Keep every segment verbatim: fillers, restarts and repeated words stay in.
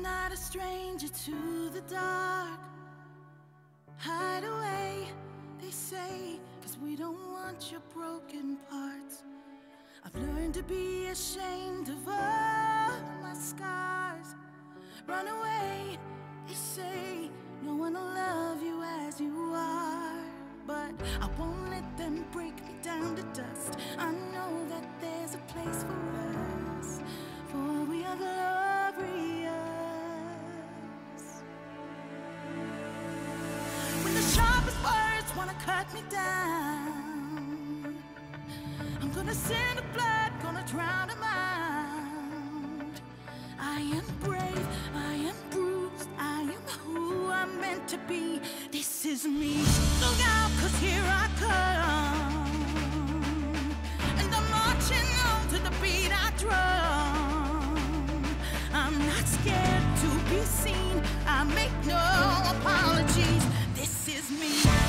Not a stranger to the dark. Hide away, they say, 'cause we don't want your broken parts. I've learned to be ashamed of all my scars. Run away, they say, no one will love you as you are. But I won't let them break me down to dust. I know that there's a place for us, for we are glorious. Sharpest words wanna cut me down. I'm gonna send the blood, gonna drown them out. I am brave, I am bruised, I am who I'm meant to be. This is me. Look out, 'cause here I come. And I'm marching on to the beat I drum. I'm not scared to be seen, I make no apologies. Is me.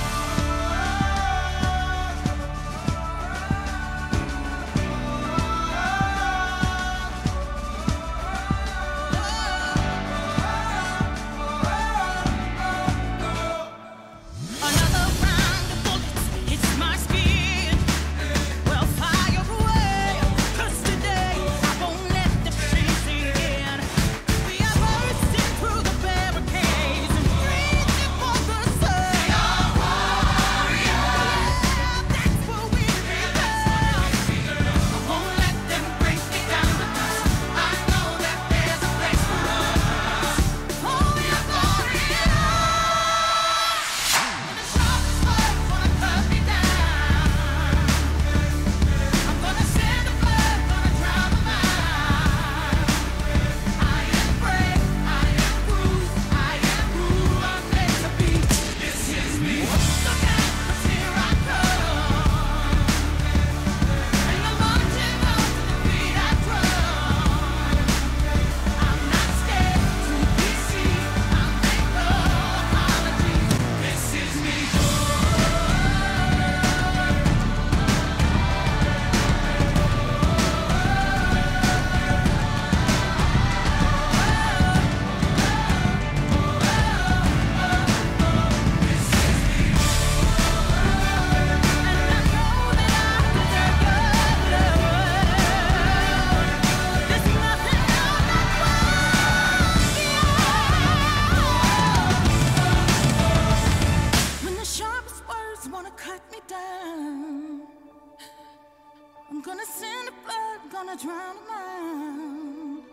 I'm gonna send the blood, gonna drown the mind.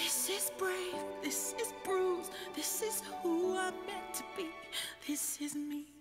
This is brave, this is bruised, this is who I'm meant to be, this is me.